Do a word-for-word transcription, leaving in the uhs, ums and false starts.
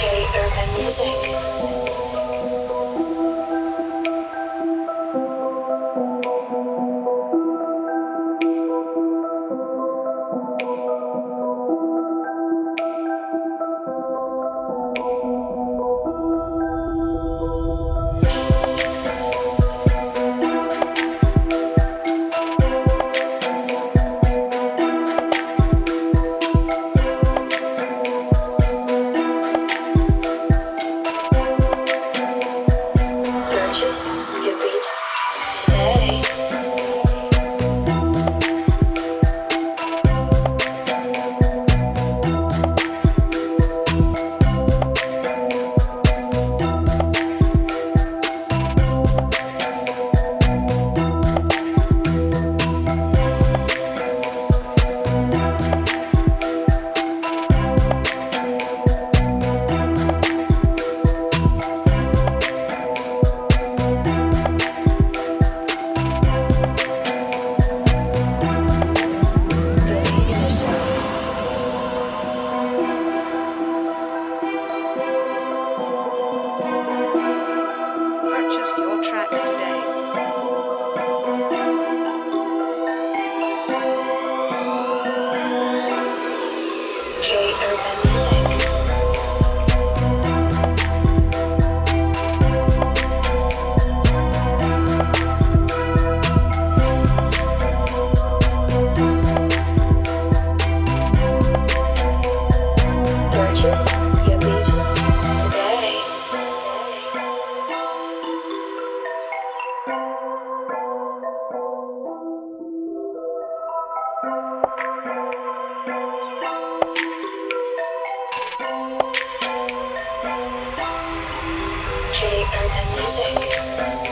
Jay Urban Music. Your beats today. Purchase your tracks today. Jay Urban Music. Jay Urban Music.